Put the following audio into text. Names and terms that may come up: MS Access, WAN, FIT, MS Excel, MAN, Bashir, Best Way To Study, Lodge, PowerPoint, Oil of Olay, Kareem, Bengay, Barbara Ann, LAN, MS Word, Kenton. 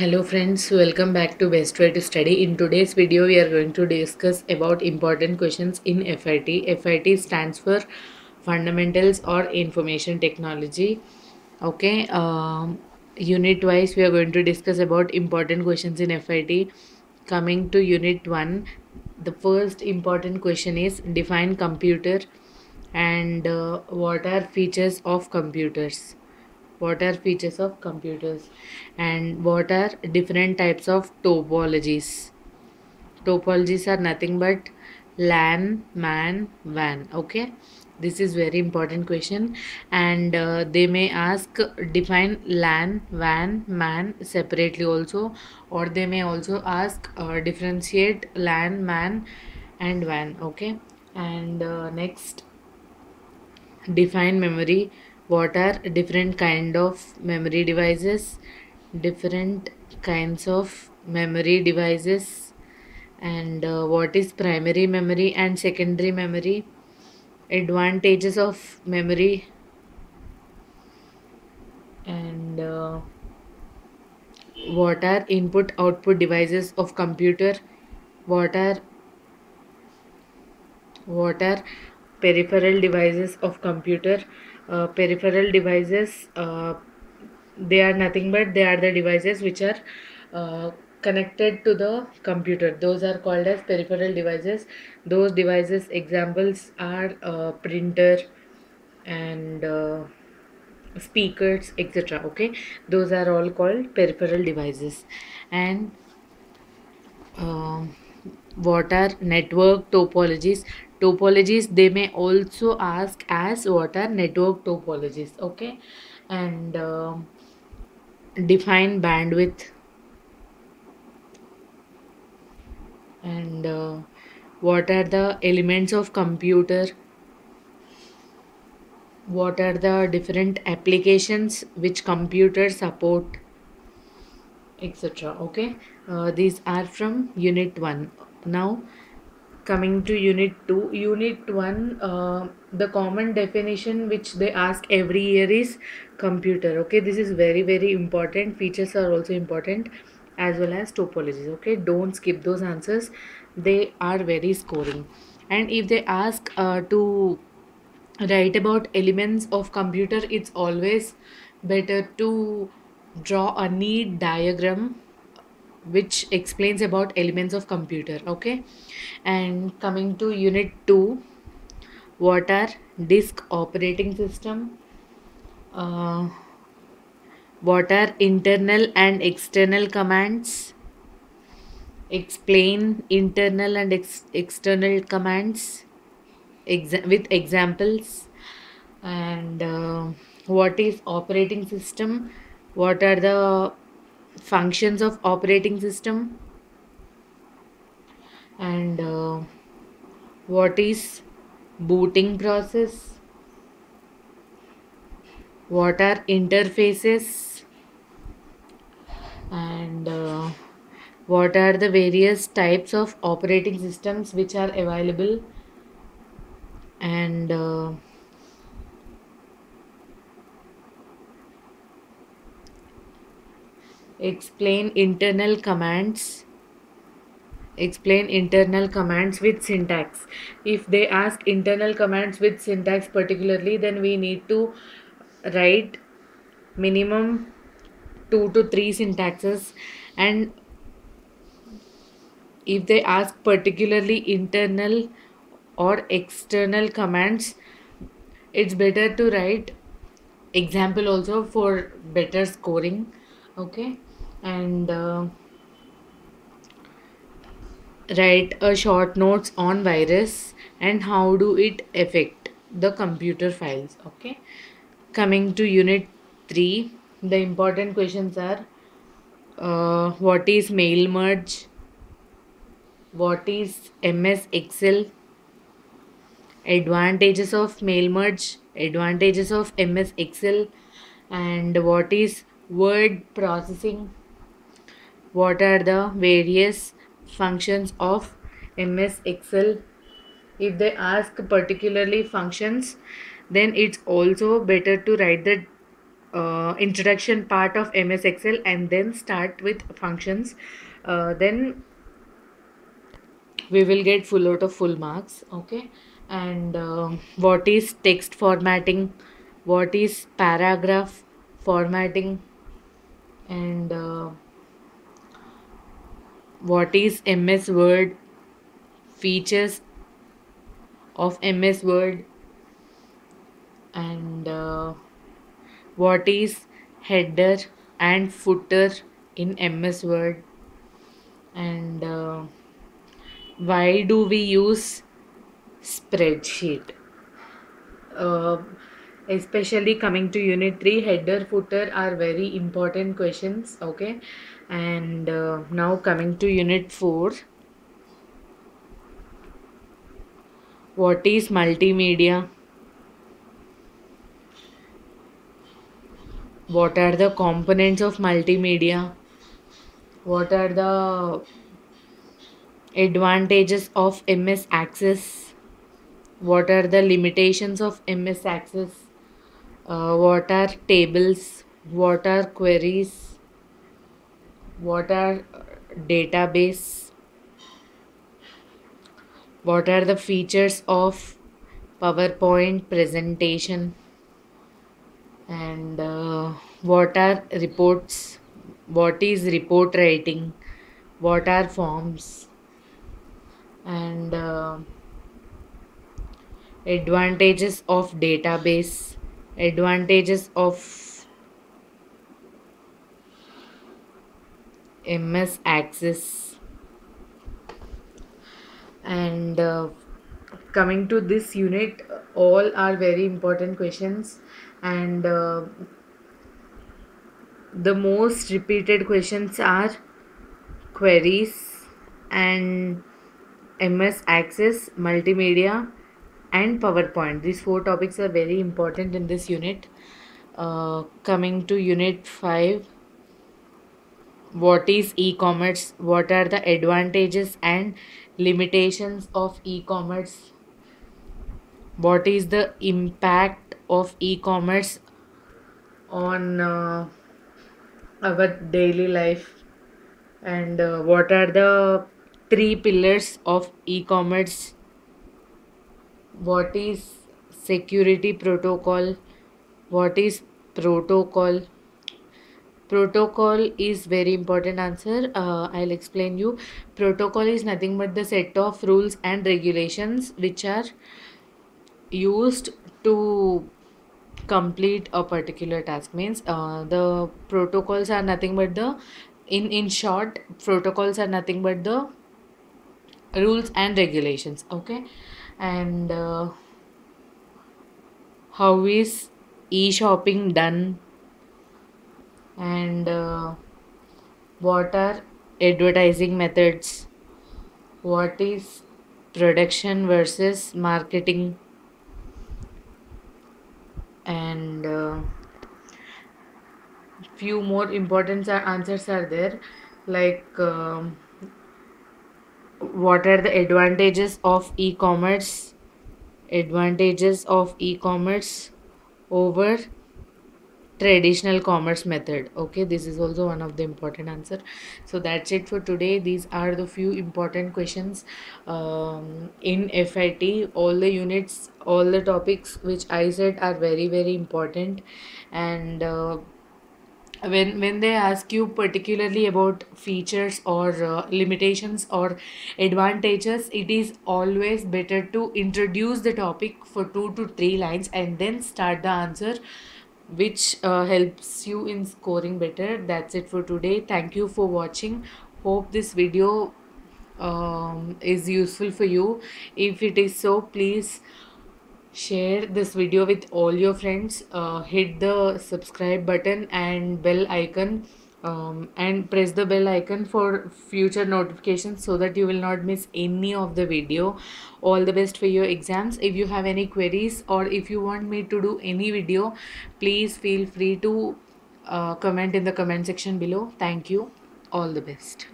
Hello friends, welcome back to Best Way to Study. In today's video we are going to discuss about important questions in FIT. FIT stands for Fundamentals or Information Technology. Okay, unit wise we are going to discuss about important questions in FIT. Coming to unit 1, the first important question is define computer and what are features of computers. What are features of computers and what are different types of topologies? Topologies are nothing but LAN, MAN, WAN. Okay, this is very important question, and they may ask define LAN, WAN, MAN separately also, or they may also ask differentiate LAN, MAN and WAN. Okay, and next, define memory. What are different kind of memory devices, different kinds of memory devices, and what is primary memory and secondary memory, advantages of memory, and what are input output devices of computer, what are peripheral devices of computer. Peripheral devices, they are nothing but they are the devices which are connected to the computer. Those are called as peripheral devices. Those devices examples are printer and speakers, etc. Okay, those are all called peripheral devices. And what are network topologies? Topologies, they may also ask as what are network topologies. Okay, and define bandwidth, and what are the elements of computer, what are the different applications which computer support, etc. Okay, these are from unit 1. Now coming to unit 2, unit 1, the common definition which they ask every year is computer. Okay, this is very, very important. Features are also important as well as topologies. Okay, don't skip those answers, they are very scoring. And if they ask to write about elements of computer, it's always better to draw a neat diagram which explains about elements of computer. Okay, and coming to unit 2, what are disk operating system, what are internal and external commands, explain internal and external commands with examples, and what is operating system, what are the functions of operating system, and what is booting process, what are interfaces, and what are the various types of operating systems which are available, and explain internal commands with syntax. If they ask internal commands with syntax particularly, then we need to write minimum 2 to 3 syntaxes. And if they ask particularly internal or external commands, it's better to write example also for better scoring. Okay, and write a short notes on virus and how do it affect the computer files. Okay, coming to unit 3, the important questions are what is mail merge, what is MS Excel, advantages of mail merge, advantages of MS Excel, and what is word processing, what are the various functions of MS Excel. If they ask particularly functions, then it's also better to write the introduction part of MS Excel and then start with functions, then we will get full lot of full marks. Okay, and what is text formatting, what is paragraph formatting, and what is MS Word, features of MS Word, and what is header and footer in MS Word, and why do we use spreadsheet. Especially coming to unit 3, header, footer are very important questions. Okay, and now coming to unit 4, what is multimedia, what are the components of multimedia, what are the advantages of MS Access, what are the limitations of MS Access, what are tables, what are queries, what are database, what are the features of PowerPoint presentation, and what are reports, what is report writing, what are forms, and advantages of database, advantages of MS Access. And coming to this unit, all are very important questions, and the most repeated questions are queries and MS Access, multimedia and PowerPoint. These four topics are very important in this unit. Coming to unit 5, what is e-commerce, what are the advantages and limitations of e-commerce, what is the impact of e-commerce on our daily life, and what are the 3 pillars of e-commerce, what is security protocol, what is protocol. Protocol is very important answer. I'll explain you. Protocol is nothing but the set of rules and regulations which are used to complete a particular task. Means the protocols are nothing but the, in short, protocols are nothing but the rules and regulations. Okay, and how is e-shopping done, and what are advertising methods, what is production versus marketing, and few more important answers are there, like what are the advantages of e-commerce, advantages of e-commerce over traditional commerce method. Okay, this is also one of the important answer. So that's it for today. These are the few important questions in FIT. All the units, all the topics which I said are very, very important, and when they ask you particularly about features or limitations or advantages, it is always better to introduce the topic for 2 to 3 lines and then start the answer, which helps you in scoring better. That's it for today. Thank you for watching. Hope this video is useful for you. If it is so, please share this video with all your friends, hit the subscribe button and bell icon, and press the bell icon for future notifications so that you will not miss any of the video. All the best for your exams. If you have any queries or if you want me to do any video, please feel free to comment in the comment section below. Thank you. All the best.